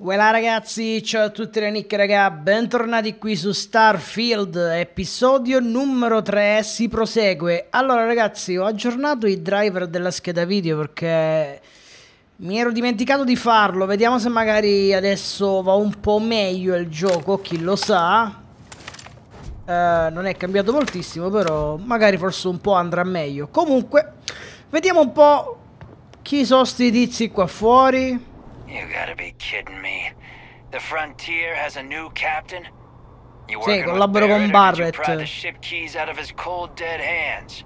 Voilà ragazzi, ciao a tutti da Nick raga, bentornati qui su Starfield, episodio numero 3, si prosegue. Allora ragazzi, ho aggiornato i driver della scheda video perché mi ero dimenticato di farlo. Vediamo se magari adesso va un po' meglio il gioco, chi lo sa. Non è cambiato moltissimo, però magari forse un po' andrà meglio. Comunque, vediamo un po' chi sono sti tizi qua fuori. You gotta be kidding me. The Frontier has a new captain? You working with Barrett, or did you pry the ship keys out of his cold dead hands?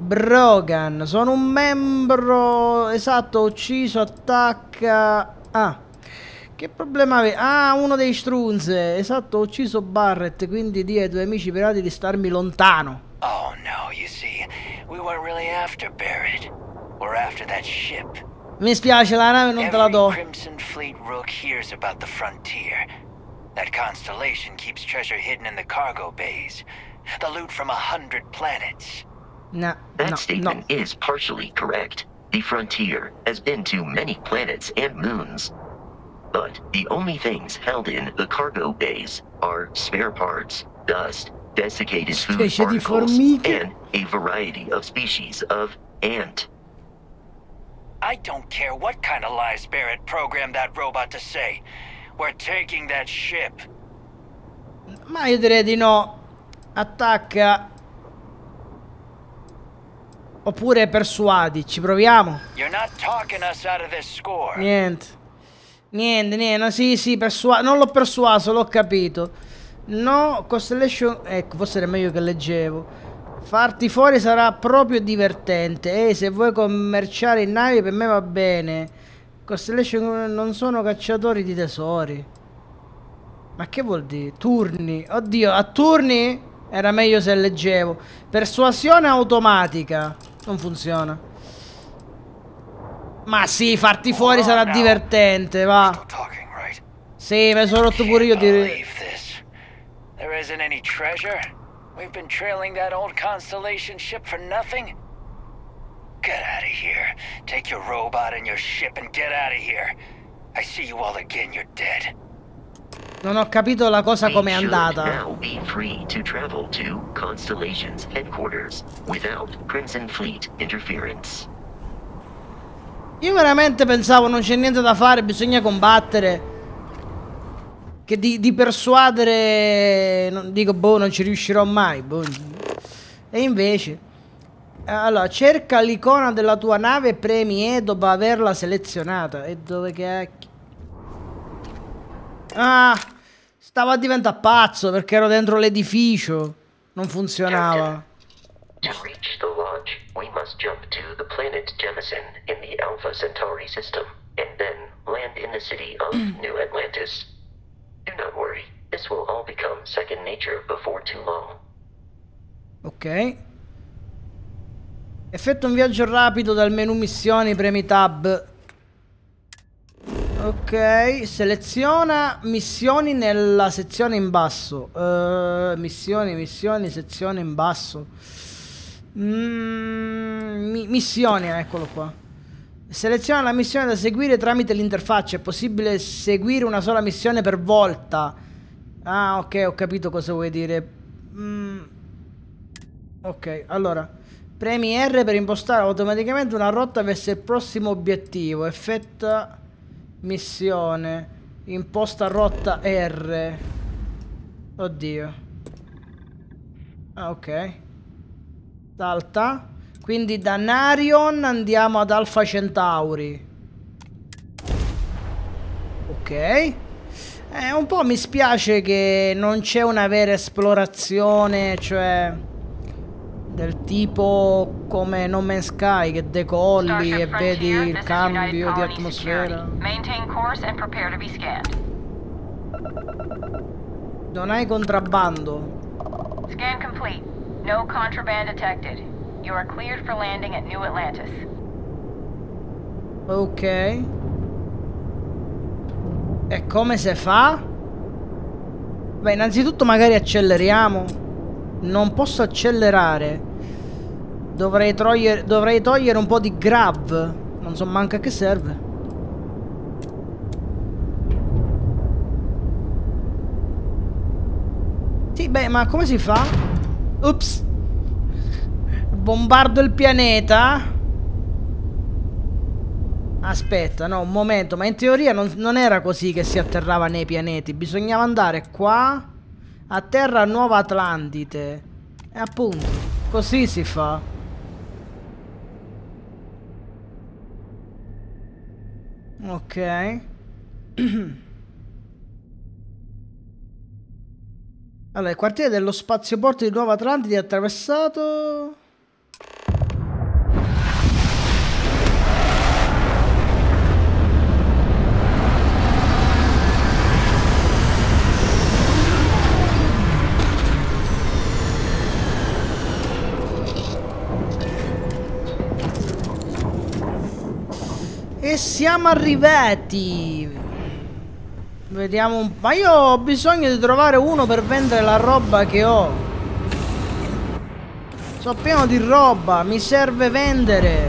Brogan, sono un membro esatto, ucciso, attacca. Ah. Che problema aveva? Ah, uno dei strunze. Esatto, ho ucciso Barrett, quindi dì ai tuoi amici pirati di starmi lontano. Oh no, you see, we weren't really after Barrett. We're after that ship. Mi spiace, la nave non te la do. Crimson Fleet Rook hears about the Frontier. That Constellation keeps treasure hidden in the cargo bays. The loot from 100 planets. No, that statement is partially correct. The Frontier has been to many planets and moons. But the only things held in the cargo bays are spare parts, dust, desiccated food particles, and a variety of species of ant. I don't care what kind of lies Barrett programmed that robot to say. We're taking that ship. Ma io direi di no. Attacca. Oppure persuadi, ci proviamo. You're not talking us out of this score. Niente, no, sì, non l'ho persuaso, l'ho capito. No, Constellation, ecco, forse era meglio che leggevo. Farti fuori sarà proprio divertente. Ehi, se vuoi commerciare in navi per me va bene. Constellation non sono cacciatori di tesori. Ma che vuol dire? Turni. Oddio, a turni era meglio se leggevo. Persuasione automatica. Non funziona. Ma sì, farti fuori sarà divertente, va. Sì, mi sono rotto pure io di... There isn't any treasure? We've been trailing that old Constellation ship for nothing? Get out of here. Take your robot and your ship and get out of here. I see you all again, you're dead. Non ho capito la cosa com'è andata. Now be free to travel to Constellation's headquarters without Crimson Fleet interference. Io veramente pensavo non c'è niente da fare, bisogna combattere. Che di persuadere non, dico boh, non ci riuscirò mai boh. E invece allora cerca l'icona della tua nave e premi E dopo averla selezionata. E dove cacchio? Ah, stavo a diventare pazzo perché ero dentro l'edificio, non funzionava. To reach the launch we must jump to the planet Jemison in the Alpha Centauri system and then land in the city of New Atlantis. Do not worry, this will all become second nature before too long. Ok. Effettua un viaggio rapido dal menu missioni, premi tab. Ok, seleziona missioni nella sezione in basso. Missioni, sezione in basso. Missioni, eccolo qua. Seleziona la missione da seguire tramite l'interfaccia. È possibile seguire una sola missione per volta. Ah, ok, ho capito cosa vuoi dire. Ok, allora premi R per impostare automaticamente una rotta verso il prossimo obiettivo. Effettua missione. Imposta rotta R. Oddio. Ah, ok. Salta. Quindi da Narion andiamo ad Alpha Centauri. Ok. Un po' mi spiace che non c'è una vera esplorazione, cioè... del tipo come No Man's Sky, che decolli e vedi il cambio di atmosfera. Non hai contrabbando. Scan complete. No contraband detected. You are cleared for landing at New Atlantis. Ok. E come si fa? Beh, innanzitutto magari acceleriamo. Non posso accelerare. Dovrei togliere un po' di grav. Non so manca a che serve. Beh, ma come si fa? Ups. Bombardo il pianeta. Aspetta, no, un momento. Ma in teoria non era così che si atterrava nei pianeti. Bisognava andare qua. A terra Nuova Atlantide. E appunto, così si fa. Ok. Allora, il quartiere dello spazioporto di Nuova Atlantide è attraversato. E siamo arrivati. Vediamo un... Ma io ho bisogno di trovare uno per vendere la roba che ho. Sono pieno di roba. Mi serve vendere.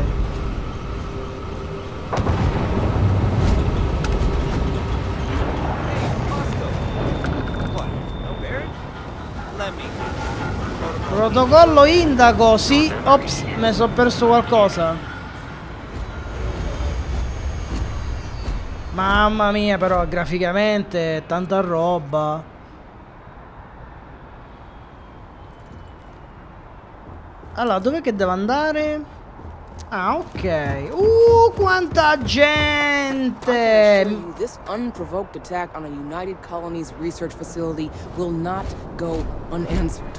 Protocollo Indaco. Sì. Ops, mi sono perso qualcosa. Mamma mia, però graficamente tanta roba. Allora, dov'è che devo andare? Ah, ok. Quanta gente! This unprovoked attack on a United Colonies research facility will not go unanswered.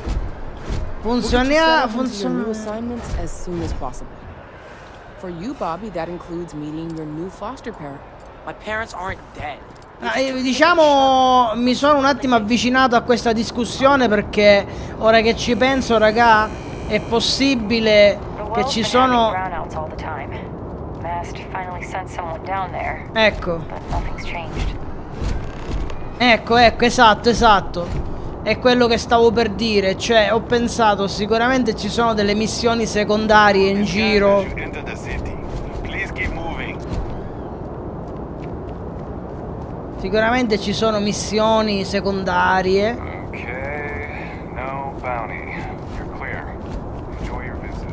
Funziona new assignments as soon as possible. For you, Bobby, that includes meeting your new foster parent. My parents aren't dead. Diciamo, mi sono un attimo avvicinato a questa discussione perché ora che ci penso, raga, è possibile che ci sono... Ecco. Ecco, esatto. È quello che stavo per dire. Cioè, ho pensato, sicuramente ci sono delle missioni secondarie in giro. Sicuramente ci sono missioni secondarie. Ok, no bounty. You're clear. Enjoy your visit.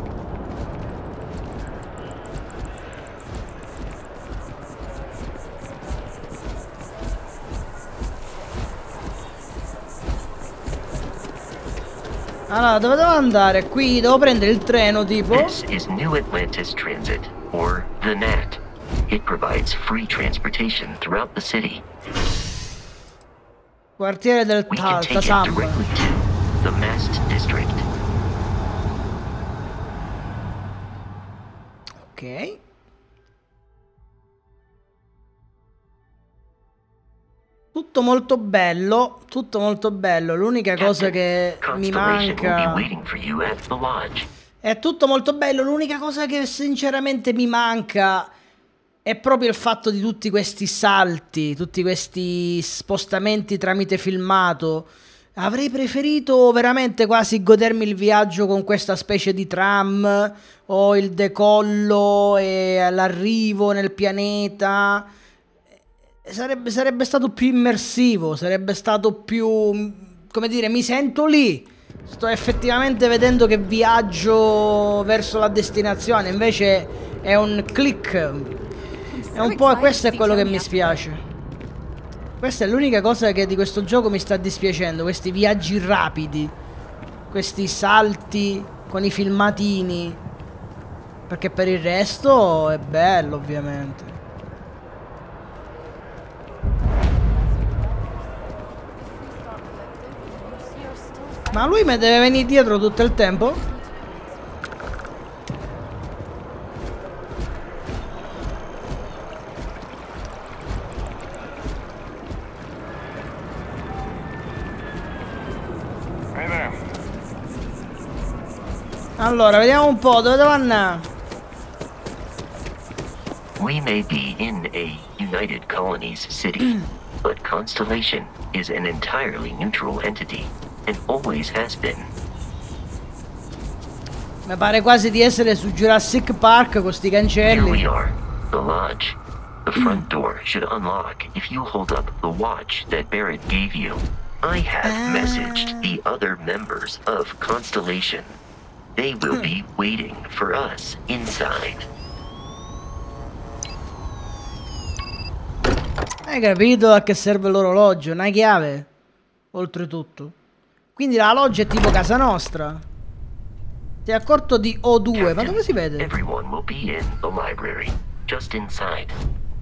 Allora, dove devo andare? Qui devo prendere il treno, tipo. This is New Atlantis Transit, or the NAT. It provides free transportation throughout the city. Quartiere del Tau Ceti 2, the Mast district. Ok. Tutto molto bello. L'unica cosa che mi manca è proprio il fatto di tutti questi salti, tutti questi spostamenti tramite filmato. Avrei preferito veramente quasi godermi il viaggio con questa specie di tram o il decollo e l'arrivo nel pianeta. Sarebbe stato più immersivo, sarebbe stato più, come dire, mi sento lì. Sto effettivamente vedendo che viaggio verso la destinazione, invece è un click. E un po' questo è quello che mi spiace. Questa è l'unica cosa che di questo gioco mi sta dispiacendo. Questi viaggi rapidi, questi salti con i filmatini. Perché per il resto è bello, ovviamente. Ma lui mi deve venire dietro tutto il tempo? Allora, vediamo un po' dove devo andare. We may be in a United Colonies city, but Constellation is an entirely neutral entity and always has been. Mi pare quasi di essere su Jurassic Park con sti cancelli. Here we are, the lodge. The front door should unlock if you hold up the watch that Barrett gave you. I have messaged the other members of Constellation. They will be waiting for us inside. Hai capito a che serve l'orologio? Una chiave? Oltretutto. Quindi la loggia è tipo casa nostra. Ti è accorto di O2, Captain, ma dove si vede? Everyone will be in the library, just inside.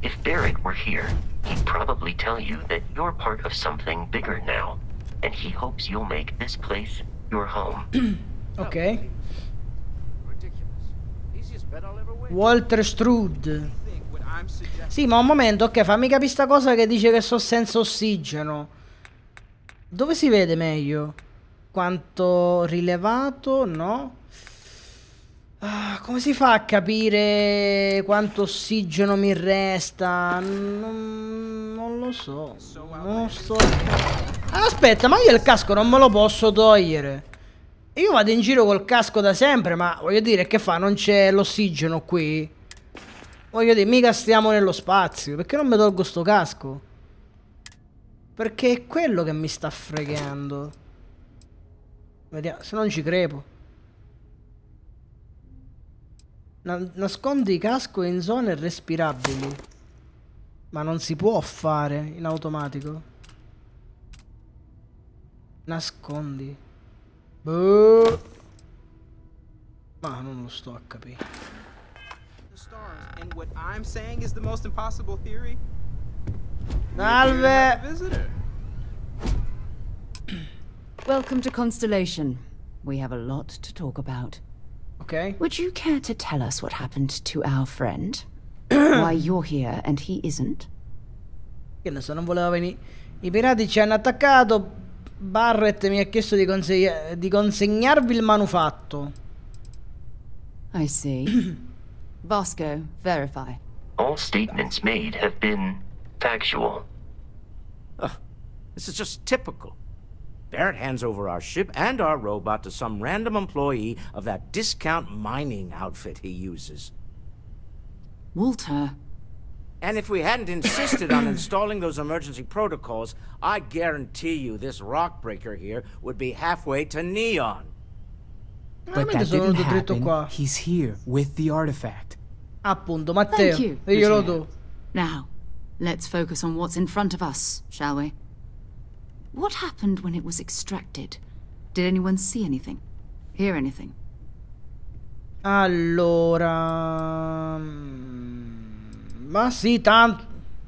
If Barrett were here, he'd probably tell you that you're part of something bigger now, and he hopes you'll make this place your home. Ok. Walter Stroud. Sì, ma un momento, ok, fammi capire sta cosa che dice che sono senza ossigeno. Dove si vede meglio? Quanto rilevato? No. Ah, come si fa a capire quanto ossigeno mi resta? Non lo so. Non so. Aspetta, ma io il casco non me lo posso togliere. Io vado in giro col casco da sempre, ma voglio dire, che fa? Non c'è l'ossigeno qui? Voglio dire, mica stiamo nello spazio. Perché non mi tolgo sto casco? Perché è quello che mi sta fregando. Vediamo, se non ci crepo. Nascondi i casco in zone respirabili. Ma non si può fare in automatico. Nascondi. Boh. Ma non lo sto a capire. And what I'm saying is the most impossible theory. Salve. Welcome to Constellation. We have a lot to talk about. Okay. Would you care to tell us what happened to our friend? Why you're here and he isn't? Che ne so, non voleva venire. I pirati ci hanno attaccato. Barrett mi ha chiesto di consegnarvi il manufatto. I see. Vasco, verify. All statements made have been factual. This is just typical. Barrett hands over our ship and our robot to some random employee of that discount mining outfit he uses. Walter. And if we hadn't insisted on installing those emergency protocols, I guarantee you this rock breaker here would be halfway to Neon. But that didn't happen. He's here with the artifact. Appunto, Matteo. Thank you. Now, let's focus on what's in front of us, shall we? What happened when it was extracted? Did anyone see anything? Hear anything? Allora, ma sì, tanto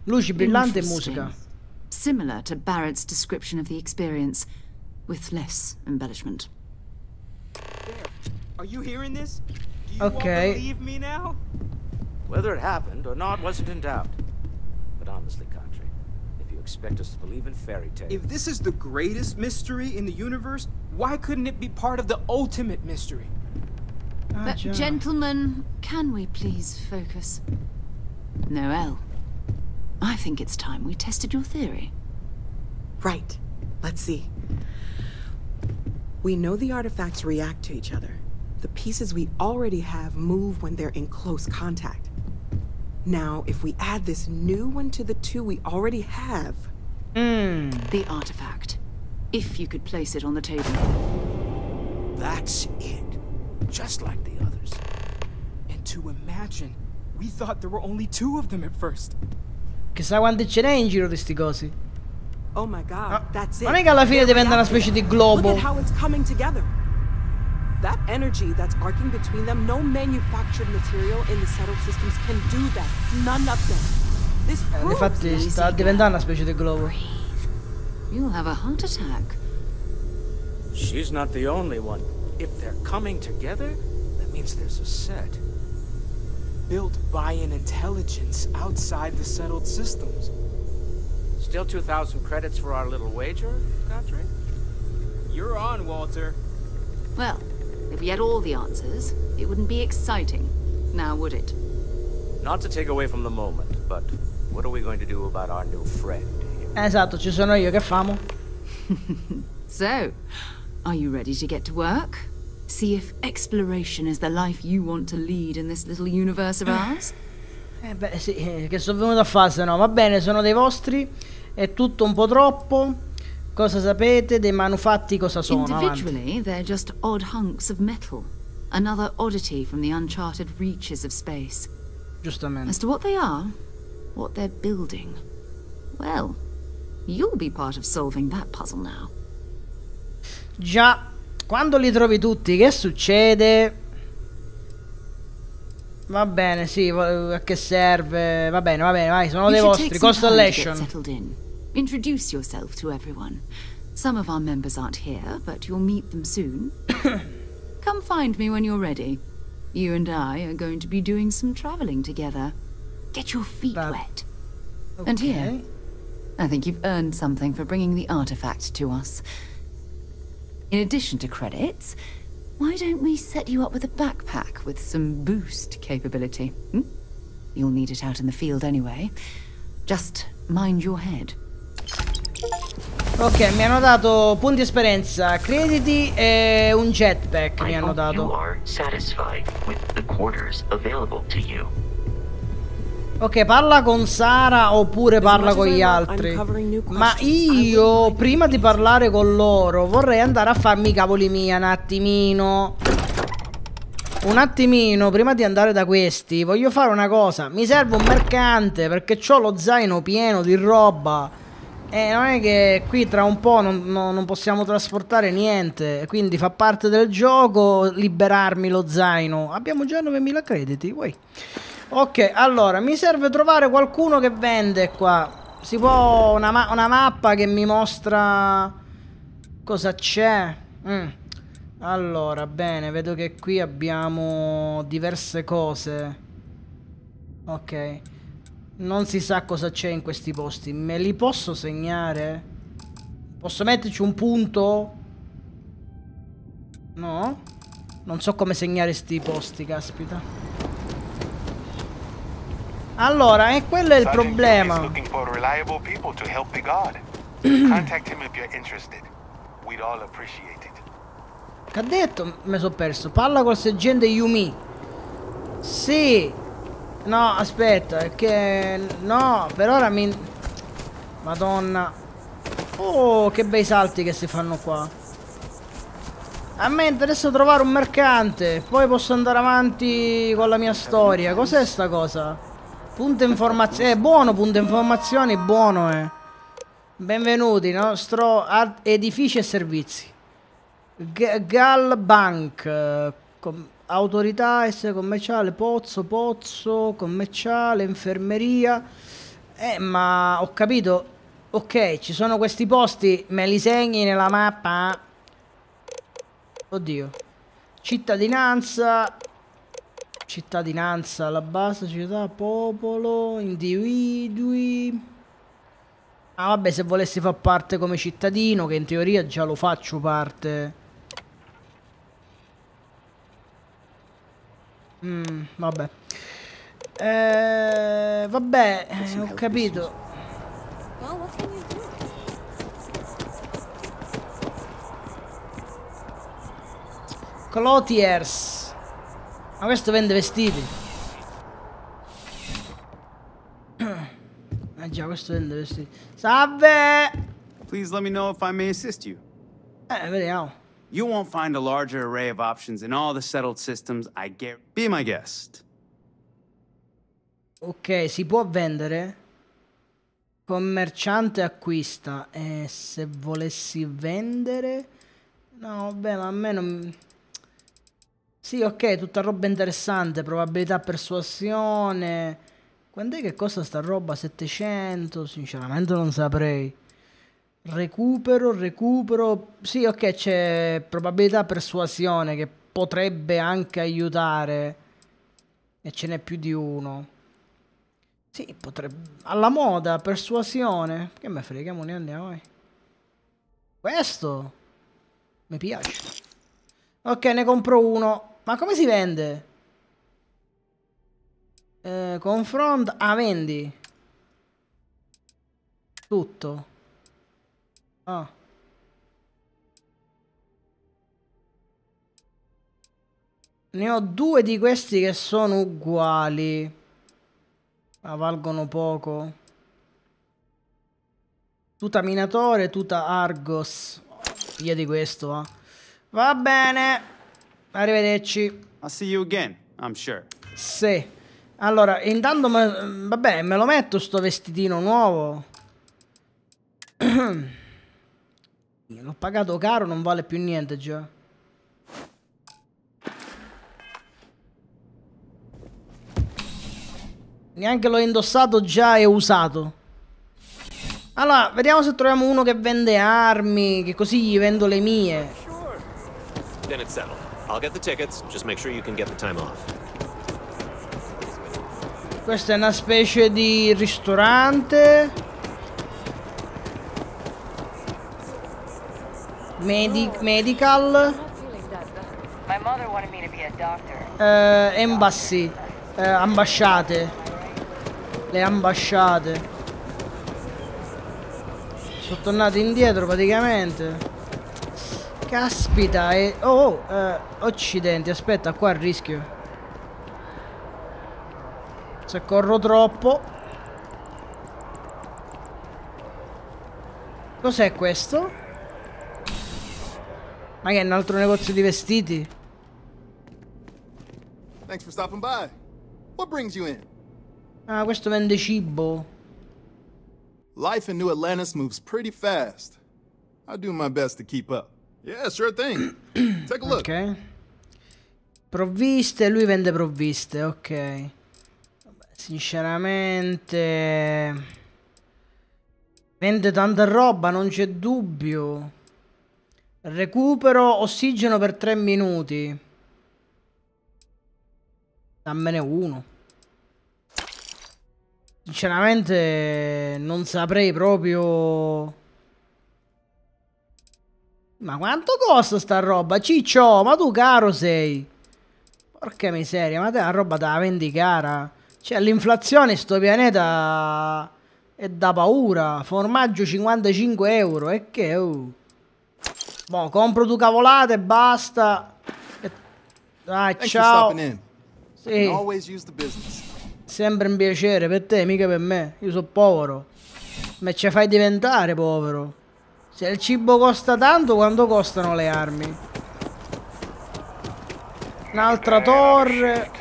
luci brillanti e musica. Similar to Barrett's description of the experience, with less embellishment. Are you hearing this? Do you all believe me now? Whether it happened or not wasn't in doubt. But honestly, country, if you expect us to believe in fairy tales, if this is the greatest mystery in the universe, why couldn't it be part of the ultimate mystery? But gentlemen, can we please focus? Noel, I think it's time we tested your theory. Right. Let's see. We know the artifacts react to each other. The pieces we already have move when they're in close contact. Now, if we add this new one to the two we already have... The artifact. If you could place it on the table. That's it. Just like the others. And to imagine, we thought there were only two of them at first. Chissà quanti ce n'è in giro di sti cosi. Oh my god, that's it. Ma non è che alla fine diventa una specie di globo. Look at how it's coming together. That energy that's arcing between them, no manufactured material in the settled systems can do that. None of them. This infatti sta diventando una specie di globo. You'll have a heart attack. She's not the only one. If they're coming together, that means there's a set. Built by an intelligence outside the settled systems. Still 2,000 credits for our little wager, Godfrey? You're on, Walter. Well, if we had all the answers, it wouldn't be exciting, now would it? Not to take away from the moment, but what are we going to do about our new friend here? Esatto, ci sono io, che famo? So, are you ready to get to work? See if exploration is the life you want to lead in this little universe of ours? Beh, sì, che sono venuto a fare, se no, va bene, sono dei vostri, è tutto un po' troppo. Cosa sapete dei manufatti? Cosa sono? Individually, they're just odd hunks of metal, another oddity from the uncharted reaches of space. Giustamente. As to what they are, what they're building, well, you'll be part of solving that puzzle now. Già, quando li trovi tutti, che succede? Va bene, sì, a che serve? Va bene, vai, sono dei vostri. Constellation. Introduce yourself to everyone. Some of our members aren't here, but you'll meet them soon. Come find me when you're ready. You and I are going to be doing some traveling together. Get your feet wet. Okay. And here, I think you've earned something for bringing the artifact to us. In addition to credits, why don't we set you up with a backpack with some boost capability? Hmm? You'll need it out in the field anyway. Just mind your head. Ok, mi hanno dato punti esperienza, crediti e un jetpack mi hanno dato. Ok, parla con Sara oppure parla con gli altri. Ma io, prima di parlare con loro, vorrei andare a farmi i cavoli miei un attimino. Un attimino, prima di andare da questi, voglio fare una cosa. Mi serve un mercante perché ho lo zaino pieno di roba. Non è che qui tra un po' non possiamo trasportare niente. Quindi fa parte del gioco liberarmi lo zaino. Abbiamo già 9000 crediti. Uè. Ok, allora mi serve trovare qualcuno che vende qua. Si può una mappa che mi mostra cosa c'è. Allora, bene, vedo che qui abbiamo diverse cose. Ok. Non si sa cosa c'è in questi posti. Me li posso segnare? Posso metterci un punto? No? Non so come segnare sti posti, caspita. Allora, e quello è il problema. Che ha detto? Me sono perso. Parla col sergente Yumi. Sì. No, aspetta, che... No, per ora mi... Madonna. Oh, che bei salti che si fanno qua. A me interessa trovare un mercante. Poi posso andare avanti con la mia storia. Cos'è sta cosa? Punto informazioni. Buono, punto informazioni, buono, eh. Benvenuti, nostro edifici e servizi. Galbank. Autorità, essere commerciale, pozzo, commerciale, infermeria. Ma ho capito. Ok, ci sono questi posti. Me li segni nella mappa? Oddio. Cittadinanza. Cittadinanza, la base, città, popolo, individui. Ah vabbè, se volessi far parte come cittadino, che in teoria già lo faccio parte. Vabbè. Vabbè, ho capito. Clothiers. Ma questo vende vestiti. Eh già, questo vende vestiti. Salve! Please let me know if I may assist you. Vediamo. You won't find a larger array of options in all the settled systems. I get. Be my guest. Ok, si può vendere. Commerciante acquista. E se volessi vendere. No, vabbè, ma a me non. Sì, ok, tutta roba interessante. Probabilità persuasione. Quando è che costa sta roba? 700? Sinceramente non saprei. Recupero. Sì, ok, c'è probabilità persuasione che potrebbe anche aiutare. E ce n'è più di uno. Sì, potrebbe. Alla moda, persuasione. Che me frega, mo ne andiamo, vai. Questo mi piace. Ok, ne compro uno. Ma come si vende? Confronta. Ah, vendi. Tutto. Ah. Ne ho due di questi che sono uguali. Ma valgono poco. Tuta Minatore, tuta Argos. Via di questo, va. Va bene. Arrivederci. I'll see you again, I'm sure. Sì. Allora, intanto vabbè, me lo metto sto vestitino nuovo. L'ho pagato caro, non vale più niente già. Neanche l'ho indossato già e usato. Allora, vediamo se troviamo uno che vende armi, che così gli vendo le mie. Then it's settled. I'll get the tickets, just make sure you can get the time off. Questa è una specie di ristorante. Medical. Embassy. Ambasciate. Le ambasciate. Sono tornato indietro praticamente. Caspita. Occidenti, aspetta, qua il rischio. Se corro troppo. Cos'è questo? Ma che è un altro negozio di vestiti? Thanks for stopping by. What brings you in? Ah, questo vende cibo. Life in New Atlantis moves pretty fast. I do my best to keep up. Yeah, sure thing. Take a look. Ok. Provviste, lui vende provviste, ok. Sinceramente vende tanta roba, non c'è dubbio. Recupero ossigeno per 3 minuti. Dammene uno. Sinceramente non saprei proprio. Ma quanto costa sta roba? Ciccio, ma tu caro sei. Porca miseria, ma te la roba te la vendi cara. Cioè l'inflazione sto pianeta è da paura. Formaggio 55 euro. E che boh, compro due cavolate e basta. Dai, ciao. Sì. Sempre un piacere per te, mica per me. Io sono povero. Ma ci fai diventare povero. Se il cibo costa tanto, quanto costano le armi? Un'altra torre.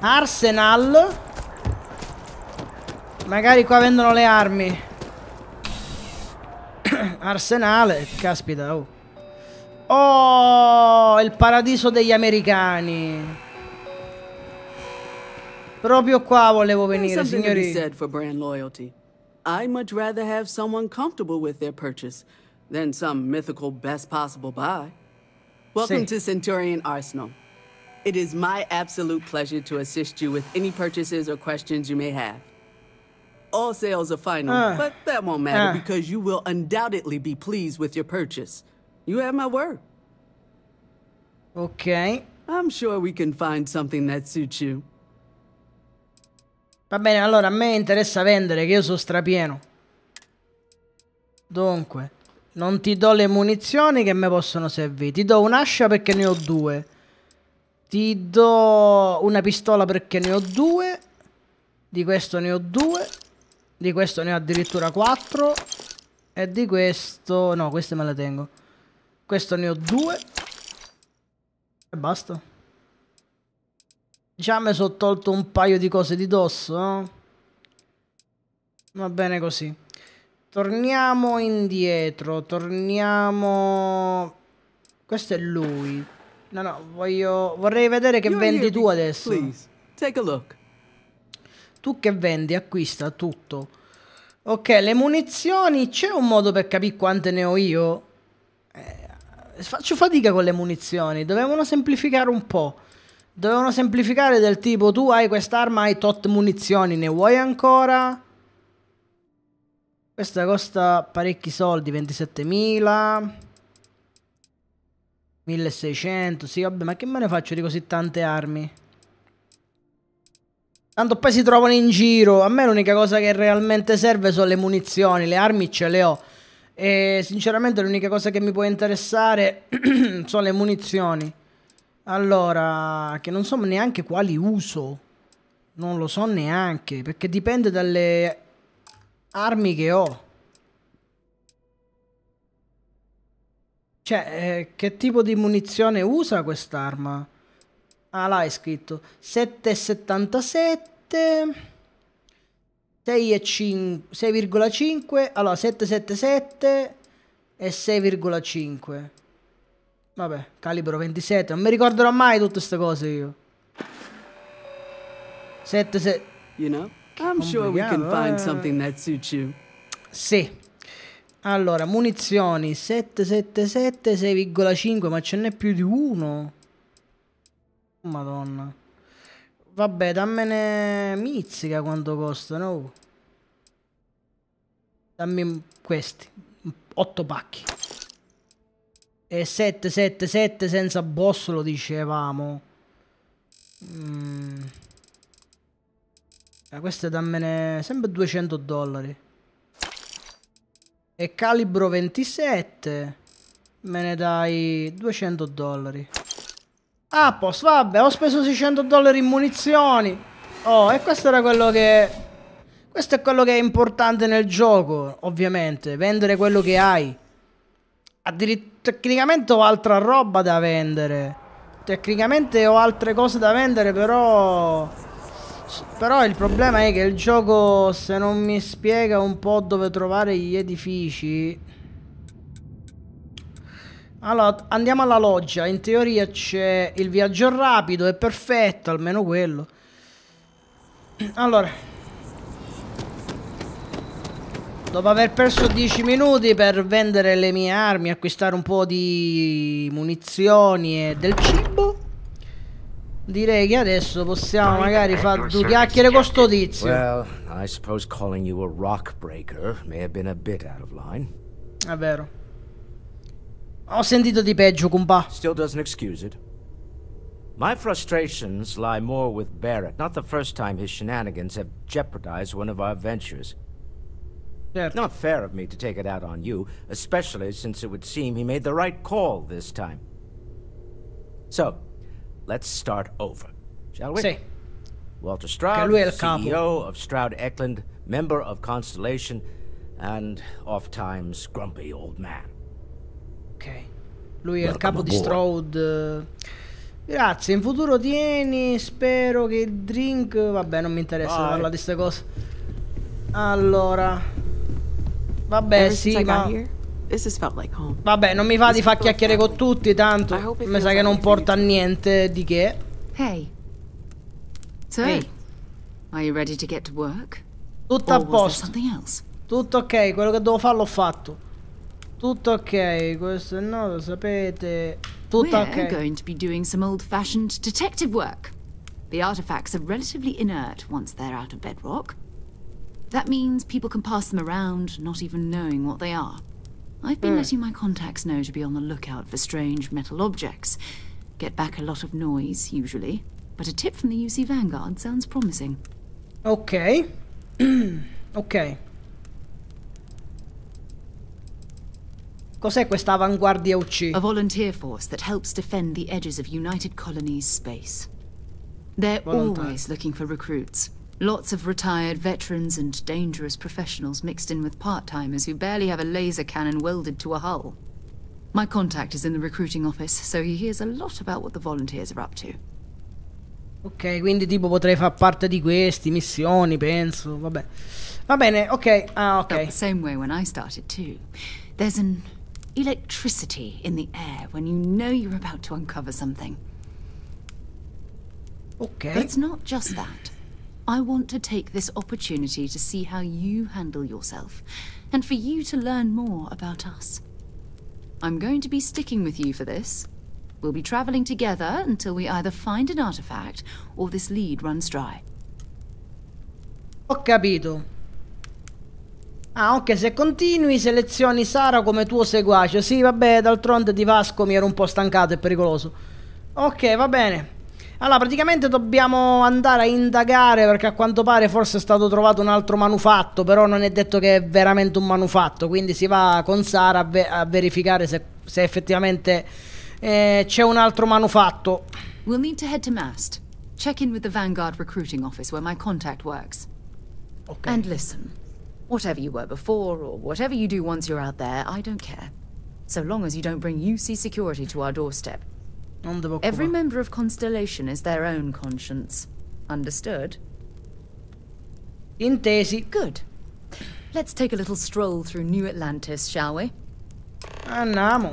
Arsenal. Magari qua vendono le armi. Arsenale. Caspita. Oh. Oh, il paradiso degli americani. Proprio qua volevo venire, signori. I much rather have someone comfortable with their purchase than some mythical best possible buy. Welcome to Centurion Arsenal. It is my absolute pleasure to assist you with any purchases or questions you may have. All sales are final, but that won't matter because you will undoubtedly be pleased with your purchase. You have my word. Okay. I'm sure we can find something that suits you. Va bene, allora a me interessa vendere, che io sono strapieno. Dunque, non ti do le munizioni che mi possono servire. Ti do un'ascia perché ne ho due. Ti do una pistola perché ne ho due. Di questo ne ho due. Di questo ne ho addirittura 4. E di questo... no, queste me le tengo. Questo ne ho 2. E basta. Già mi sono tolto un paio di cose di dosso, no? Va bene così. Torniamo indietro. Torniamo... questo è lui. No, no, vorrei vedere che vendi tu adesso. Please, take a look. Tu che vendi, acquista tutto. Ok, le munizioni. C'è un modo per capire quante ne ho io? Faccio fatica con le munizioni. Dovevano semplificare un po'. Dovevano semplificare del tipo: tu hai quest'arma, hai tot munizioni, ne vuoi ancora? Questa costa parecchi soldi, 27.000. 1600, sì vabbè, ma che me ne faccio di così tante armi? Tanto poi si trovano in giro. A me l'unica cosa che realmente serve sono le munizioni, le armi ce le ho. E sinceramente l'unica cosa che mi può interessare sono le munizioni. Allora, che non so neanche quali uso. Non lo so neanche, perché dipende dalle armi che ho. Cioè, che tipo di munizione usa quest'arma? Ah, là è scritto 7,77, 6,5, allora 7,77 e 6,5. Vabbè, calibro 27, non mi ricorderò mai tutte queste cose io. 7,7. You know, I'm sure we can find something that suits you. Sì. Allora, munizioni 777, 6,5, ma ce n'è più di uno. Madonna. Vabbè, dammene mizzica quanto costano. Dammi questi 8 pacchi. E 777 senza boss lo dicevamo. Queste dammene sempre $200. E calibro 27 me ne dai $200. Ah, posso, vabbè, ho speso $600 in munizioni. Oh, e questo era quello che... questo è quello che è importante nel gioco, ovviamente. Vendere quello che hai. Tecnicamente ho altra roba da vendere. Tecnicamente ho altre cose da vendere, però... però il problema è che il gioco, se non mi spiega un po' dove trovare gli edifici... Allora, andiamo alla loggia. In teoria c'è il viaggio rapido, è perfetto, almeno quello. Allora, dopo aver perso 10 minuti per vendere le mie armi, acquistare un po' di munizioni e del cibo, direi che adesso possiamo magari fare due chiacchiere con sto tizio. Well, I suppose calling you a rock breaker may have been a bit out of line. È vero. Ho sentito di peggio, compà. Still doesn't excuse it. My frustrations lie more with Barrett. Not the first time his shenanigans have jeopardized one of our ventures. Certo. Not fair of me to take it out on you, especially since it would seem he made the right call this time. So, let's start over, shall we? Sì. Walter Stroud, CEO of Stroud-Eklund, member of Constellation, and oft-times grumpy old man. Ok, lui è il capo di Stroud. Grazie, in futuro tieni, spero che il drink... Vabbè, non mi interessa parlare di queste cose. Allora... Vabbè, sì, ma... Vabbè, non mi va di far chiacchiere con tutti, tanto mi sa che non porta a niente di che. Hey. So, are you ready to get to work? Tutto a posto. Tutto ok, quello che devo fare l'ho fatto. Tutto ok, questo no, lo sapete. Tutto ok. We're going to be doing some old-fashioned detective work. The artifacts are relatively inert once they're out of bedrock. That means people can pass them around, not even knowing what they are. I've been letting my contacts know to be on the lookout for strange metal objects. Get back a lot of noise, usually. But a tip from the UC Vanguard sounds promising. Ok. Ok. Cos'è questa avanguardia UC? A volunteer force that helps defend the edges of United Colonies space. They're always looking for recruits. Lots of retired veterans and dangerous professionals mixed in with part-timers who barely have a laser cannon welded to a hull. My contact is in the recruiting office, so he hears a lot about what the volunteers are up to. Ok, quindi tipo potrei far parte di questi, missioni, penso, vabbè. Va bene, ok, ah ok. But the same way when I started too. There's an... electricity in the air when you know you're about to uncover something. Okay. But it's not just that. I want to take this opportunity to see how you handle yourself, and for you to learn more about us. I'm going to be sticking with you for this. We'll be traveling together until we either find an artifact or this lead runs dry. Ho capito. Ah, ok, se continui selezioni Sara come tuo seguace. Sì, vabbè, d'altronde di Vasco mi ero un po' stancato, è pericoloso. Ok, va bene. Allora, praticamente dobbiamo andare a indagare, perché a quanto pare forse è stato trovato un altro manufatto, però non è detto che è veramente un manufatto, quindi si va con Sara a verificare se effettivamente c'è un altro manufatto. We'll need to head to Mast. Check in with the Vanguard recruiting office where my contact works. Okay. And listen, whatever you were before, or whatever you do once you're out there, I don't care. So long as you don't bring UC security to our doorstep. Every member of Constellation is their own conscience. Understood? Intesi. Good. Let's take a little stroll through New Atlantis, shall we? Andiamo.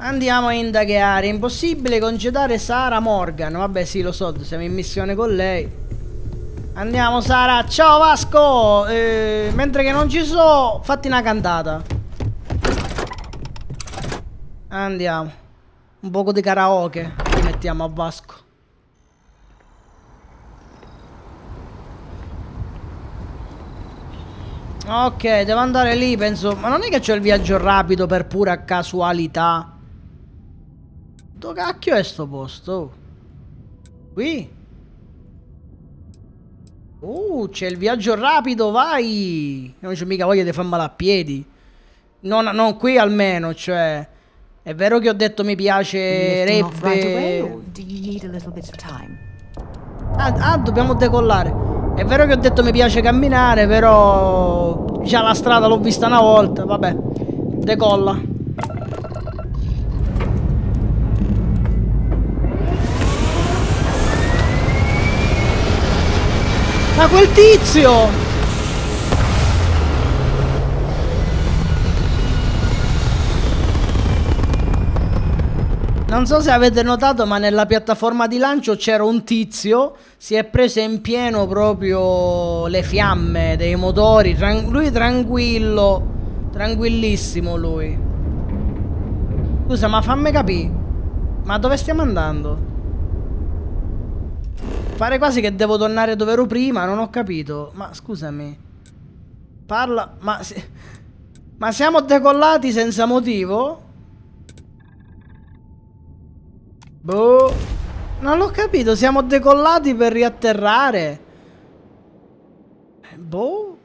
Andiamo a indagare. Impossibile congedare Sarah Morgan. Vabbè, sì, lo so, siamo in missione con lei. Andiamo, Sarah. Ciao, Vasco. Mentre che non ci so, fatti una cantata. Andiamo. Un poco di karaoke. Li mettiamo a Vasco. Ok, devo andare lì, penso. Ma non è che c'è il viaggio rapido per pura casualità? Dove cacchio è sto posto? Qui? C'è il viaggio rapido, vai! Non c'ho mica voglia di far male a piedi. Non qui almeno, cioè. È vero che ho detto mi piacerebbe... dobbiamo decollare. È vero che ho detto mi piace camminare, però già la strada l'ho vista una volta. Vabbè, decolla. Ma quel tizio! Non so se avete notato, ma nella piattaforma di lancio c'era un tizio. Si è preso in pieno proprio le fiamme dei motori. Lui tranquillo. Tranquillissimo lui. Scusa, ma fammi capire, ma dove stiamo andando? Pare quasi che devo tornare dove ero prima. Non ho capito. Ma scusami. Parla. Ma siamo decollati senza motivo? Boh, non l'ho capito, siamo decollati per riatterrare. Boh.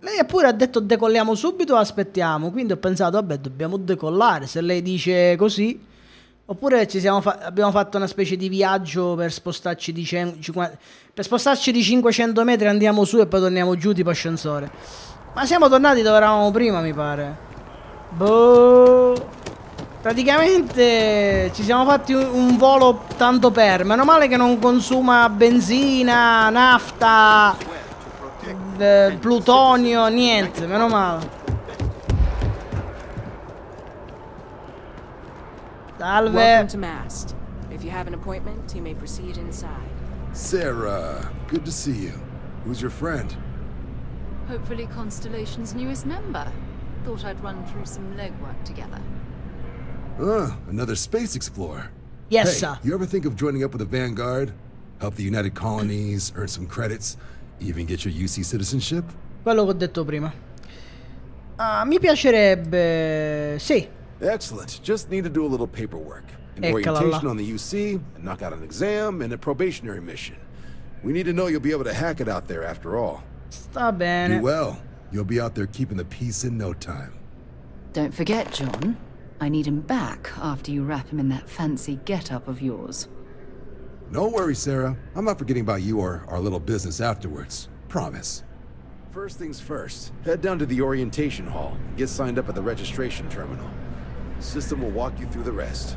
Lei pure ha detto decolliamo subito o aspettiamo. Quindi ho pensato, vabbè, dobbiamo decollare. Se lei dice così. Oppure abbiamo fatto una specie di viaggio per spostarci di 500 metri. Andiamo su e poi torniamo giù tipo ascensore. Ma siamo tornati dove eravamo prima, mi pare. Boh. Praticamente ci siamo fatti un volo tanto per. Meno male che non consuma benzina, nafta, plutonio, niente, meno male. Salve. If you have an appointment, you may proceed inside. Sarah, good to see you. Who's your friend? Hopefully Constellation's newest member. Thought I'd run through some legwork together. Another space explorer. Yes, sir. You ever think of joining up with the Vanguard? Help the United Colonies, earn some credits, even get your UC citizenship? Quello che ho detto prima. Ah, mi piacerebbe. Sì. Excellent. Just need to do a little paperwork. An orientation on the UC, and knock out an exam and a probationary mission. We need to know you'll be able to hack it out there after all. Sta bene. Do well. You'll be out there keeping the peace in no time. Don't forget, John. I need him back after you wrap him in that fancy getup of yours. No worry, Sarah. I'm not forgetting about you or our little business afterwards. Promise. First things first, head down to the orientation hall and get signed up at the registration terminal. System will walk you through the rest.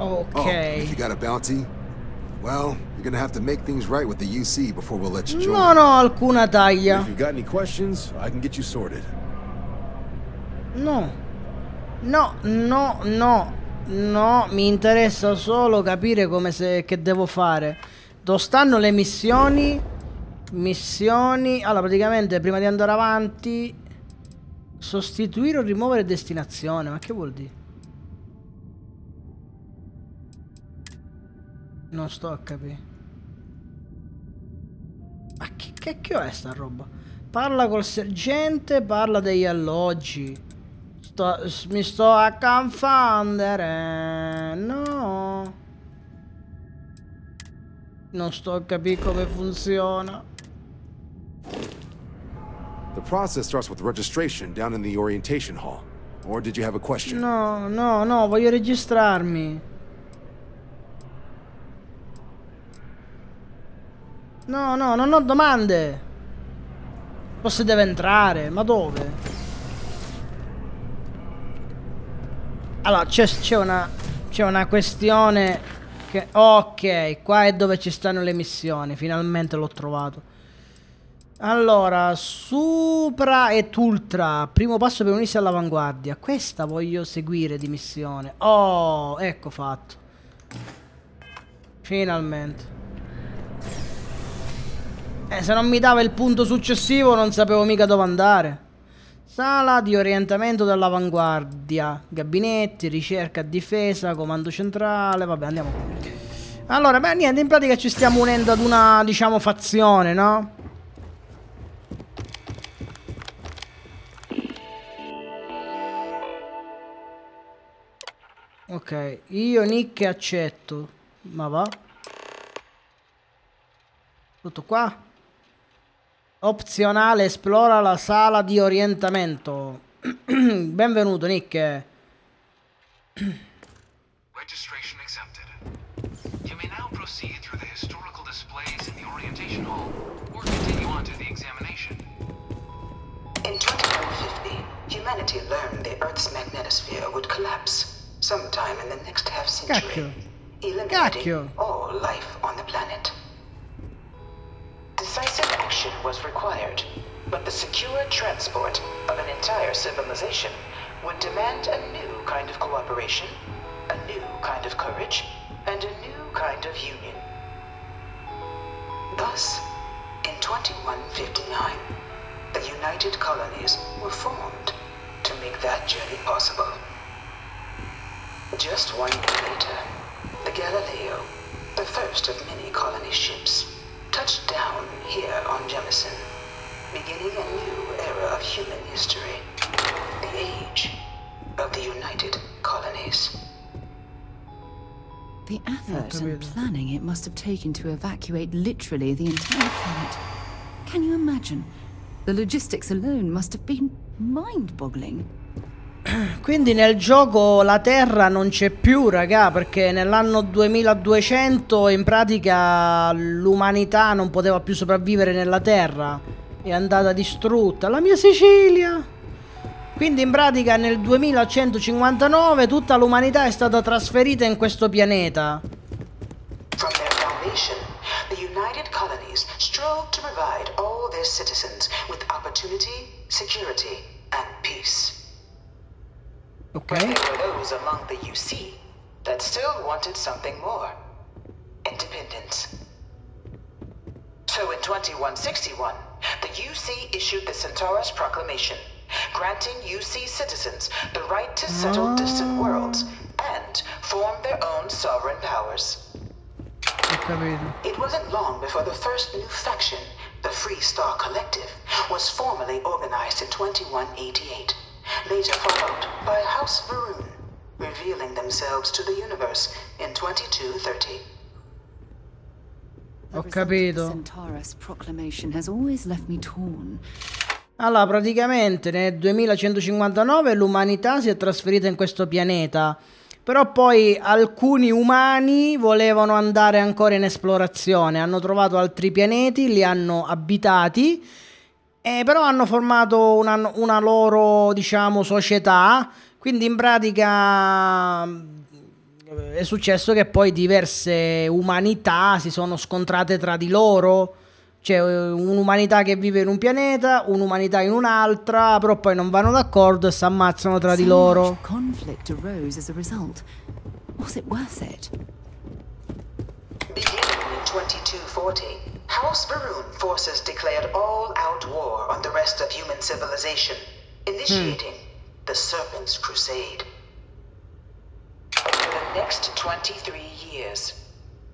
Okay. Oh, if you got a bounty, well, you're gonna have to make things right with the UC before we'll let you join. No, no, alcuna taglia. If you got any questions, I can get you sorted. No. No, no, no, no, mi interessa solo capire come che devo fare. Dove stanno le missioni? Missioni. Allora, praticamente prima di andare avanti, sostituire o rimuovere destinazione. Ma che vuol dire? Non sto a capire. Ma che cacchio è sta roba? Parla col sergente, parla degli alloggi. Mi sto a confondere. No, non sto a capire come funziona. The process starts with registration down in the orientation hall. Or did you have a question? No, no, no, voglio registrarmi. No, no, non ho domande. Forse deve entrare, ma dove? Allora, c'è una questione che... Ok, qua è dove ci stanno le missioni. Finalmente l'ho trovato. Allora, Supra ed Ultra. Primo passo per unirsi all'avanguardia. Questa voglio seguire di missione. Oh, ecco fatto. Finalmente. Se non mi dava il punto successivo non sapevo mica dove andare. Sala di orientamento dell'avanguardia. Gabinetti, ricerca, difesa, comando centrale. Vabbè, andiamo. Allora, beh, niente, in pratica ci stiamo unendo ad una, diciamo, fazione, no? Ok, io Nick accetto. Ma va. Tutto qua. Opzionale, esplora la sala di orientamento. Benvenuto, Nick. Registration accepted. You may now proceed through the historical displays in the orientation hall or continue on to the examination. In 2150, humanity learned the Earth's magnetosphere would collapse sometime in the next half century, eliminating all life on the planet. Decisive action was required, but the secure transport of an entire civilization would demand a new kind of cooperation, a new kind of courage, and a new kind of union. Thus, in 2159, the United Colonies were formed to make that journey possible. Just one year later, the Galileo, the first of many colony ships, touched down here on Jemison, beginning a new era of human history, the age of the United Colonies. The effort and planning it must have taken to evacuate literally the entire planet. Can you imagine? The logistics alone must have been mind-boggling. Quindi nel gioco la Terra non c'è più, raga, perché nell'anno 2200 in pratica l'umanità non poteva più sopravvivere nella Terra. È andata distrutta. La mia Sicilia! Quindi in pratica nel 2159 tutta l'umanità è stata trasferita in questo pianeta. From their foundation, the United Colonies strove to provide all their citizens with opportunity, security and peace. Okay. But there were those among the UC that still wanted something more. Independence. So in 2161, the UC issued the Centaurus Proclamation, granting UC citizens the right to settle distant worlds and form their own sovereign powers. It wasn't long before the first new faction, the Free Star Collective, was formally organized in 2188. Later followed by House Varun, revealing themselves to the universe in 2230. Ho capito. Centaurus Proclamation has always left me torn. Allora, praticamente nel 2159 l'umanità si è trasferita in questo pianeta, però poi alcuni umani volevano andare ancora in esplorazione, hanno trovato altri pianeti, li hanno abitati. Però hanno formato una loro, diciamo, società, quindi in pratica è successo che poi diverse umanità si sono scontrate tra di loro, cioè un'umanità che vive in un pianeta, un'umanità in un'altra, però poi non vanno d'accordo e si ammazzano tra di loro. Beginning in 2240, House Varun forces declared all-out war on the rest of human civilization, initiating the Serpent's Crusade. Over the next 23 years,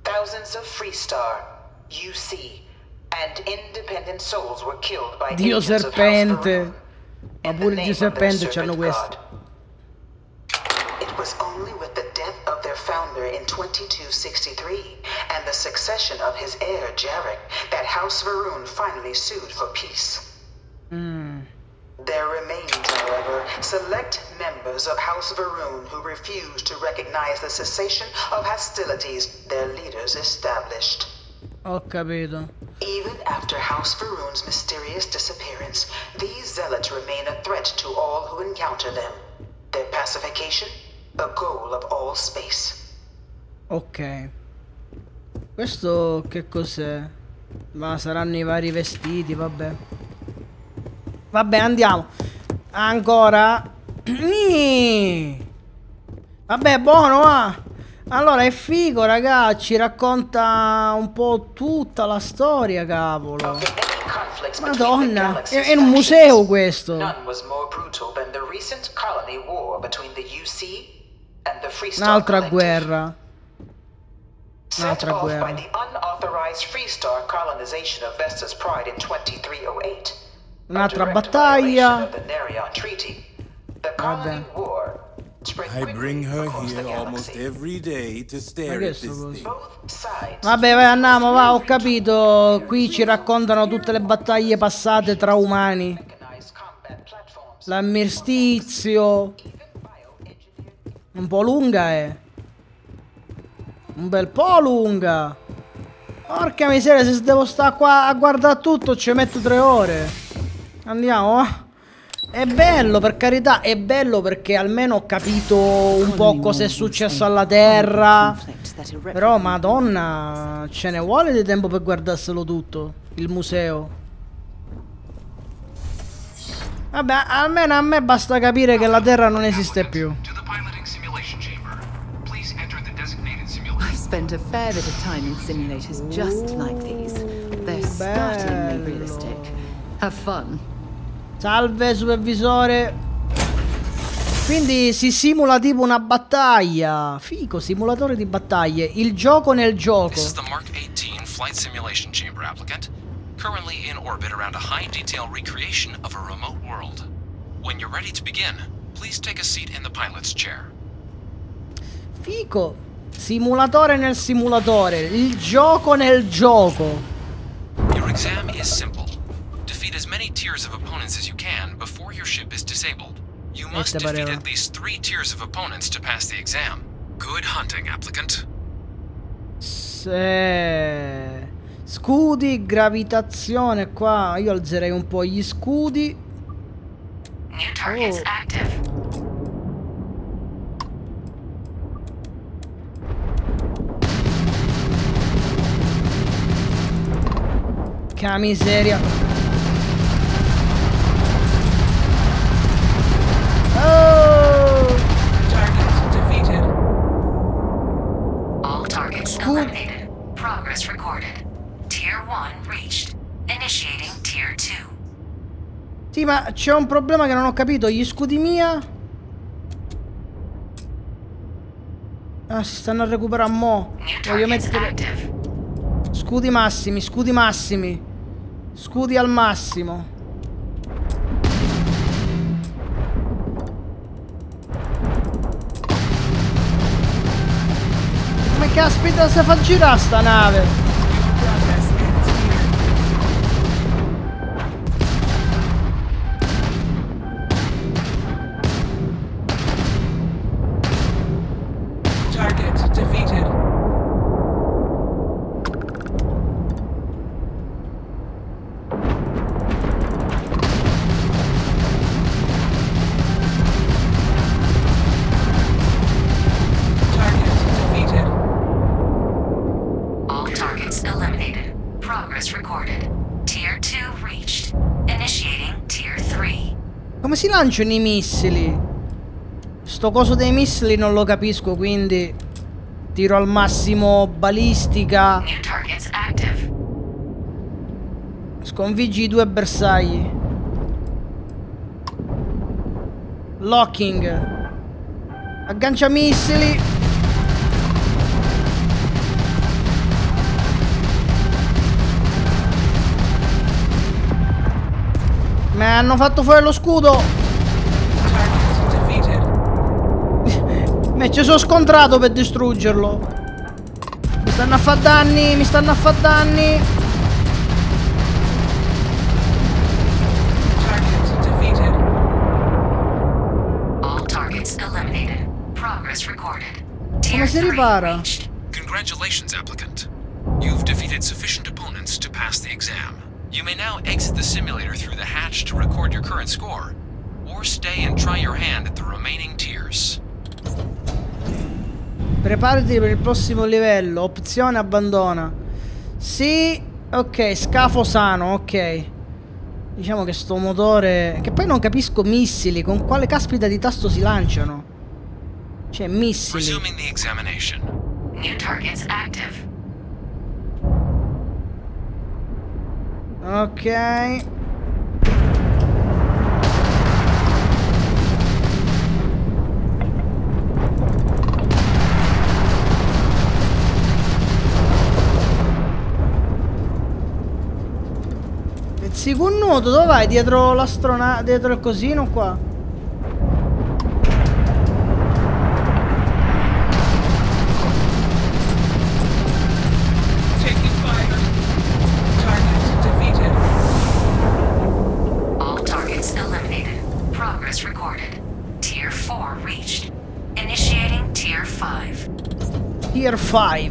thousands of Free Star, UC, and independent souls were killed by Dio Serpente. Ma pure Dio Serpente c'hanno questo. It was only with the death of their founder in 2263 and the succession of his heir Jarek that House Varun finally sued for peace. There remained, however, select members of House Varun who refused to recognize the cessation of hostilities their leaders established. Ho capito. Even after House Varun's mysterious disappearance, these zealots remain a threat to all who encounter them. Their pacification, a goal of all space. Ok. Questo che cos'è? Ma saranno i vari vestiti, vabbè. Vabbè, andiamo. Ancora. Vabbè, buono, va. Allora è figo, raga, ci racconta un po' tutta la storia, cavolo. Madonna, è un museo questo. Un'altra guerra. Un'altra guerra. Un'altra battaglia. Vabbè. I bring her here almost every day to stare at this thing. Vabbè, vai, andiamo, va, ho capito. Qui ci raccontano tutte le battaglie passate tra umani. L'armistizio. Un po' lunga è. Un bel po' lunga. Porca miseria, se devo stare qua a guardare tutto ci metto 3 ore. Andiamo, va. È bello, per carità, è bello perché almeno ho capito un po' cosa è successo alla Terra. Però, madonna, ce ne vuole di tempo per guardarselo tutto, il museo. Vabbè, almeno a me basta capire che la Terra non esiste più. I've spent a fair bit of time in simulators just like these. They're startlingly realistic. Have fun. Salve supervisore. Quindi si simula tipo una battaglia. Fico, simulatore di battaglie. Il gioco nel gioco. This is the Mark 18 flight simulation chamber applicant, currently in orbit around a high detail recreation of a remote world. When you're ready to begin, please take a seat in the pilot's chair. Fico, simulatore nel simulatore, il gioco nel gioco. Your exam is simple. As many tiers of opponents as you can before your ship is disabled. You must defeat at least 3 tiers of opponents to pass the exam. Good hunting, applicant. Se... Scudi, gravitazione qua. Io alzerei un po' gli scudi. New targets active. Che miseria. Sì, ma c'è un problema che non ho capito. Gli scudi mia. Ah, si stanno a recuperare mo. Voglio mettere scudi massimi, scudi massimi. Scudi al massimo. Come caspita si fa girare sta nave? Lanciano i missili. Sto coso dei missili non lo capisco, quindi tiro al massimo balistica. Sconfiggi i 2 bersagli. Locking. Aggancia missili. Mi hanno fatto fuori lo scudo. Ci sono scontrato per distruggerlo. Mi stanno a far danni, mi stanno a far danni. Target defeated. All targets eliminated. Progress recorded. Come si ripara? Congratulations, applicant. You've defeated sufficient opponents to pass the exam. You may now exit the simulator through the hatch to record your current score, or stay and try your hand at the remaining tiers. Preparati per il prossimo livello. Opzione abbandona. Sì, ok, scafo sano, ok. Diciamo che sto motore... Che poi non capisco missili, con quale caspita di tasto si lanciano? Cioè, missili. Resuming the examination. New targets active. Ok. Secondo, dove vai? Dietro l'astronave, dietro il cosino qua. Taking fire. Target defeated. All targets eliminated. Progress recorded. Tier 4 reached. Initiating tier 5. Tier 5.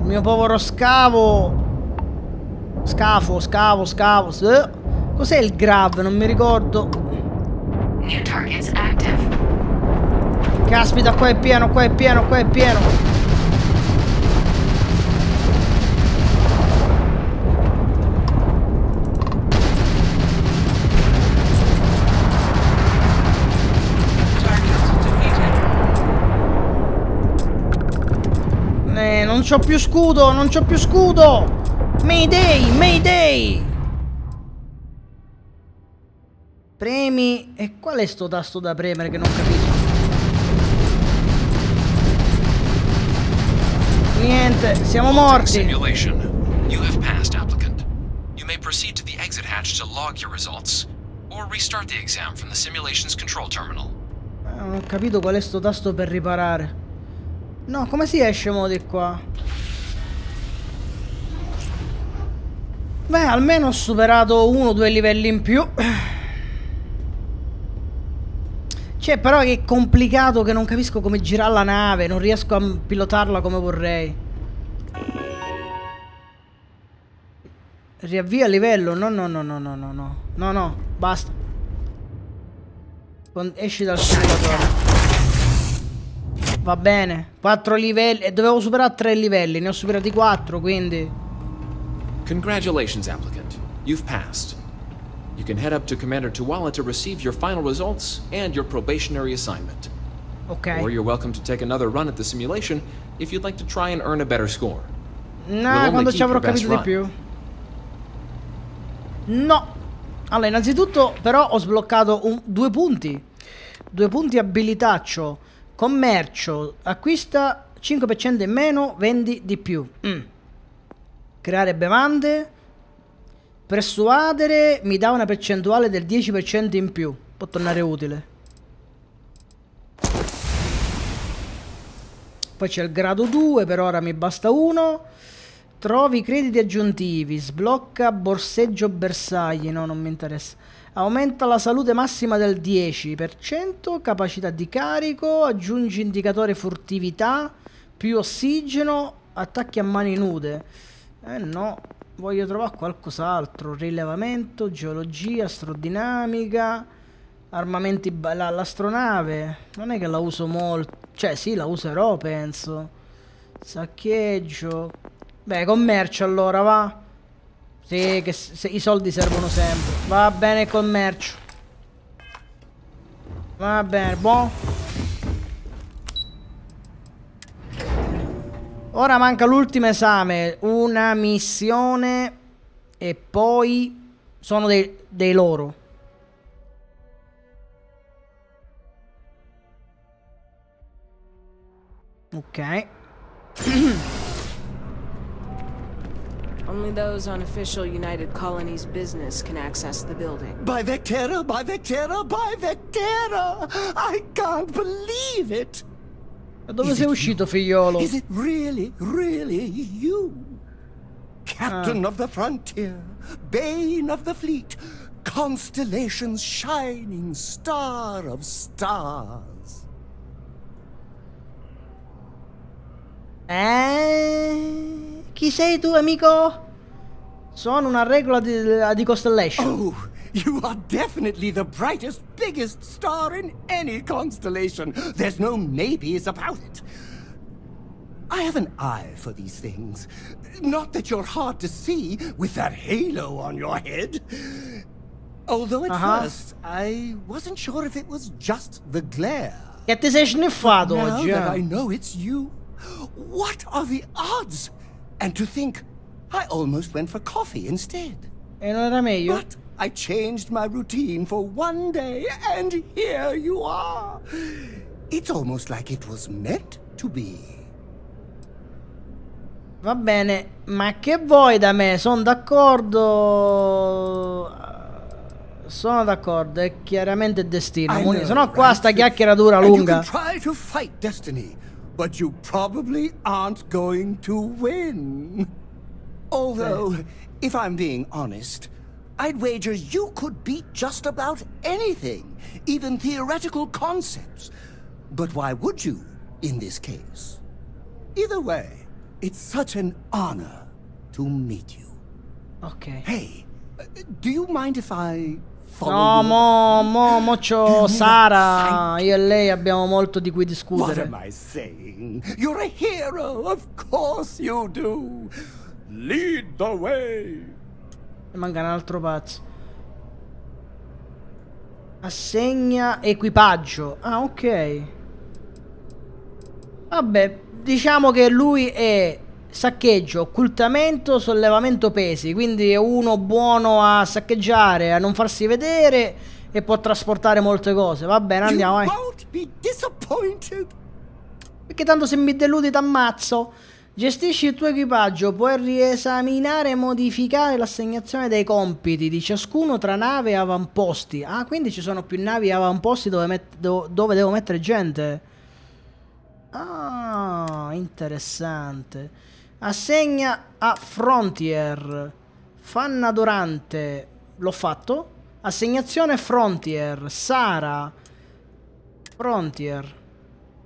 Il mio povero scavo. Scavo. Cos'è il grab? Non mi ricordo. New targets active. Caspita, qua è pieno, Non c'ho più scudo, Mayday, Mayday! Premi... E qual è sto tasto da premere che non capisco? Niente, siamo morti. Simulation. You have passed, applicant. You may proceed to the exit hatch to log your results or restart the exam from the simulation's control terminal. Non ho capito qual è sto tasto per riparare. No, come si esce mo di qua? Beh, almeno ho superato 1 o 2 livelli in più. Cioè, però che è complicato che non capisco come girare la nave. Non riesco a pilotarla come vorrei. Riavvia il livello. No, basta. Esci dal simulatore. Va bene. 4 livelli. E dovevo superare 3 livelli. Ne ho superati 4, quindi... Congratulations, applicant. You've passed. You can head up to Commander Tuala to receive your final results and your probationary assignment. Okay. Or you're welcome to take another run at the simulation if you'd like to try and earn a better score. No, quando ci avrò capito di più. No. Allora, innanzitutto, però, ho sbloccato 2 punti. 2 punti abilitaccio. Commercio. Acquista 5% in meno, vendi di più. Creare bevande. Persuadere mi dà una percentuale del 10% in più. Può tornare utile. Poi c'è il grado 2, per ora mi basta 1. Trovi crediti aggiuntivi. Sblocca borseggio bersagli. No, non mi interessa. Aumenta la salute massima del 10%. Capacità di carico. Aggiungi indicatore furtività. Più ossigeno. Attacchi a mani nude. Eh no, voglio trovare qualcos'altro. Rilevamento, geologia, astrodinamica, armamenti. L'astronave non è che la uso molto. Cioè sì, la userò, penso. Saccheggio. Beh, commercio allora, va. Sì, che i soldi servono sempre. Va bene, commercio. Va bene, buon. Ora manca l'ultimo esame, una missione e poi sono dei loro. Ok. Only those on official United Colonies business can access the building. By Vectera, by Vectera, by Vectera! I can't believe it! Da dove sei uscito, figliolo? Is it really you? Captain of the frontier, bane of the fleet, Constellation's shining star of stars. Chi sei tu, amico? Sono una regola di Constellation. Oh, you are definitely the brightest, biggest star in any constellation. There's no maybes about it. I have an eye for these things. Not that you're hard to see with that halo on your head. Although at first I wasn't sure if it was just the glare. Che ti sei sniffato oggi? Now that I know it's you. What are the odds? And to think, I almost went for coffee instead. E non era meglio? But I changed my routine for one day, and here you are. It's almost like it was meant to be. Va bene, ma che vuoi da me? Sono d'accordo. Sono d'accordo, è chiaramente destino. Se no qua sta chiacchiera dura lunga. Try to fight destiny, but you probably aren't going to win. Although, if I'm being honest, I'd wager you could beat just about anything, even theoretical concepts. But why would you in this case? Either way, it's such an honor to meet you. Okay. Hey, do you mind if I follow? No, mo c'ho Sara. Io e lei abbiamo molto di cui discutere. What am I saying? You're a hero, of course you do. Lead the way. E manca un altro pazzo. Assegna equipaggio. Ah, ok. Vabbè. Diciamo che lui è saccheggio, occultamento, sollevamento pesi, quindi è uno buono a saccheggiare, a non farsi vedere e può trasportare molte cose. Va bene, andiamo. Perché tanto se mi deludi t'ammazzo. Gestisci il tuo equipaggio, puoi riesaminare e modificare l'assegnazione dei compiti di ciascuno tra nave e avamposti. Ah, quindi ci sono più navi e avamposti dove devo mettere gente. Ah, interessante. Assegna a Frontier. Fanna Dorante. L'ho fatto. Assegnazione Frontier. Sara. Frontier.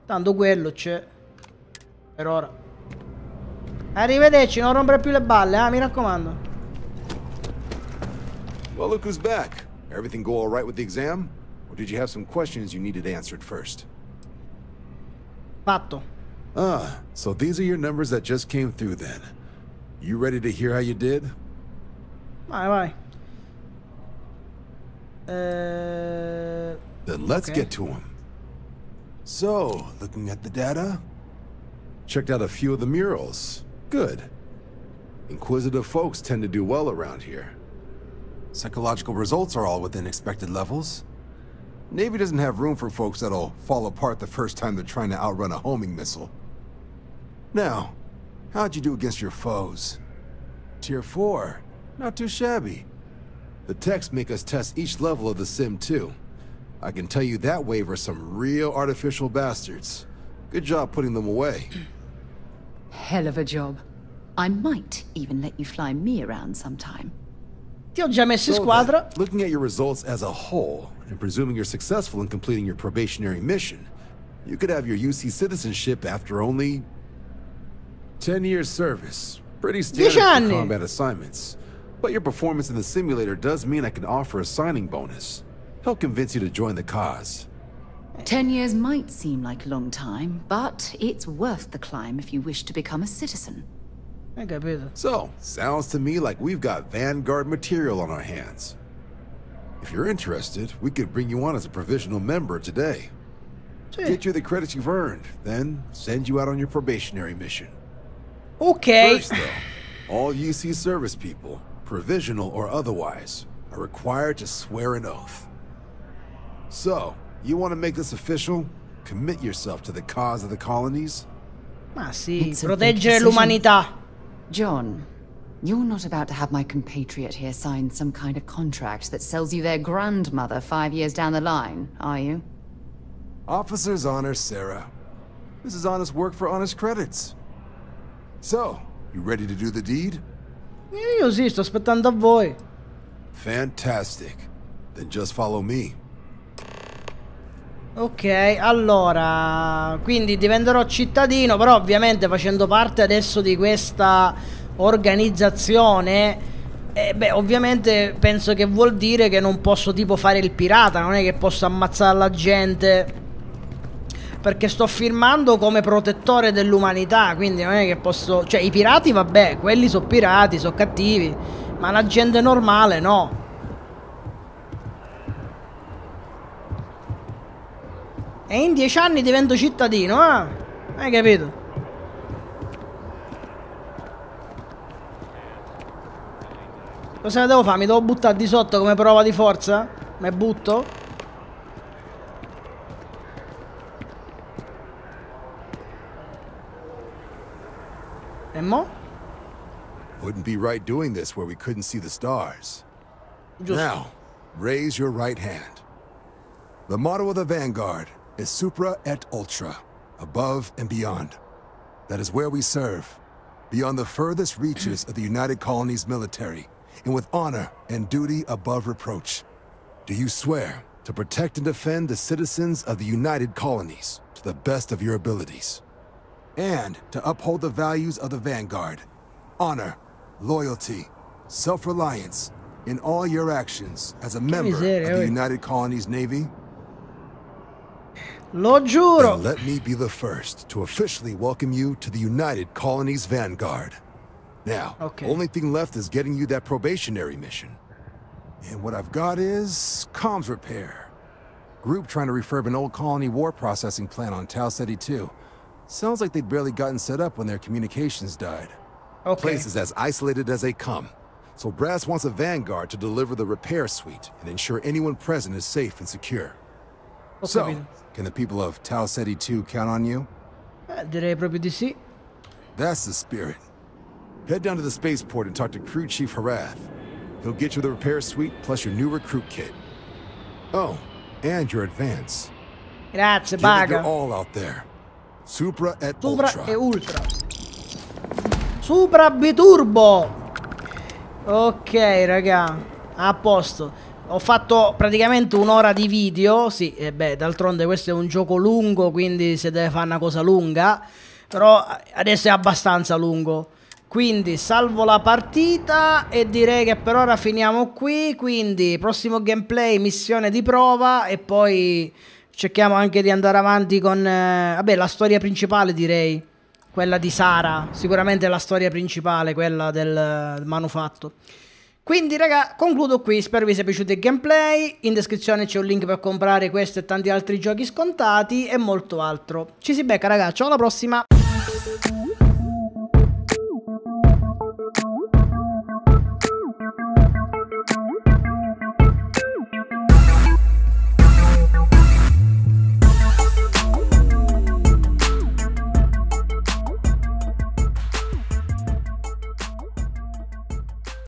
Tanto quello c'è. Per ora. Arrivederci, non rompere più le balle, mi raccomando. Well, look who's back. Everything go all right with the exam? Or did you have some questions you needed answered first? Fatto. Ah, so these are your numbers that just came through then. You ready to hear how you did? Vai, vai. Then let's get to them. So, looking at the data, checked out a few of the murals. Good. Inquisitive folks tend to do well around here. Psychological results are all within expected levels. Navy doesn't have room for folks that'll fall apart the first time they're trying to outrun a homing missile. Now, how'd you do against your foes? Tier 4, not too shabby. The techs make us test each level of the sim too. I can tell you that wave are some real artificial bastards. Good job putting them away. Hell of a job. I might even let you fly me around sometime. Ti ho già messo in squadra. Looking at your results as a whole, and presuming you're successful in completing your probationary mission, you could have your UC citizenship after only 10 years service. Pretty standard for combat assignments. But your performance in the simulator does mean I can offer a signing bonus. Help convince you to join the cause. 10 years might seem like a long time, but it's worth the climb if you wish to become a citizen. So, sounds to me like we've got Vanguard material on our hands. If you're interested, we could bring you on as a provisional member today. Get you the credits you've earned, then send you out on your probationary mission. Okay. First, though, all UC service people, provisional or otherwise, are required to swear an oath. So, you want to make this official? Commit yourself to the cause of the colonies? Ma sì, proteggere l'umanità. John, you're not about to have my compatriot here sign some kind of contract that sells you their grandmother 5 years down the line, are you? Officers honor Sarah. This is honest work for honest credits. So, you ready to do the deed? Io sì, sto aspettando a voi. Fantastic. Then just follow me. Ok, allora, quindi diventerò cittadino, però ovviamente facendo parte adesso di questa organizzazione, beh, ovviamente penso che vuol dire che non posso tipo fare il pirata, non è che posso ammazzare la gente, perché sto firmando come protettore dell'umanità, quindi non è che posso... Cioè, i pirati, vabbè, quelli sono pirati, sono cattivi, ma la gente normale no. E in 10 anni divento cittadino, ah? Hai capito? Cosa devo fare? Mi devo buttare di sotto come prova di forza? Me butto? E mo? Wouldn't be right doing this where we couldn't see the stars. Giusto. Now, raise your right hand. The motto of the Vanguard is supra et ultra, above and beyond. That is where we serve, beyond the furthest reaches of the United Colonies military, and with honor and duty above reproach. Do you swear to protect and defend the citizens of the United Colonies to the best of your abilities, and to uphold the values of the Vanguard, honor, loyalty, self-reliance, in all your actions as a member of the United Colonies Navy? Lo giuro. Let me be the first to officially welcome you to the United Colonies Vanguard. Now, okay. Only thing left is getting you that probationary mission. And what I've got is comms repair. Group trying to refurb an old colony war processing plant on Tau Ceti 2. Sounds like they'd barely gotten set up when their communications died. Okay. Place is as isolated as they come. So Brass wants a Vanguard to deliver the repair suite and ensure anyone present is safe and secure. So, can the people of Tau Ceti 2 count on you? Direi proprio di sì. That's the spirit. Head down to the spaceport and talk to Crew Chief Herath. He'll get you the repair suite plus your new recruit kit. Oh, and your advance. Grazie, Baga. They're all out there. Supra et ultra. Supra e ultra. Supra biturbo. Ok raga, a posto. Ho fatto praticamente un'ora di video. Sì, e beh, d'altronde questo è un gioco lungo, quindi se deve fare una cosa lunga. Però adesso è abbastanza lungo, quindi salvo la partita e direi che per ora finiamo qui. Quindi prossimo gameplay, missione di prova, e poi cerchiamo anche di andare avanti con vabbè, la storia principale direi. Quella di Sarah, sicuramente la storia principale, quella del manufatto. Quindi raga, concludo qui, spero vi sia piaciuto il gameplay. In descrizione c'è un link per comprare questo e tanti altri giochi scontati e molto altro. Ci si becca raga, ciao, alla prossima!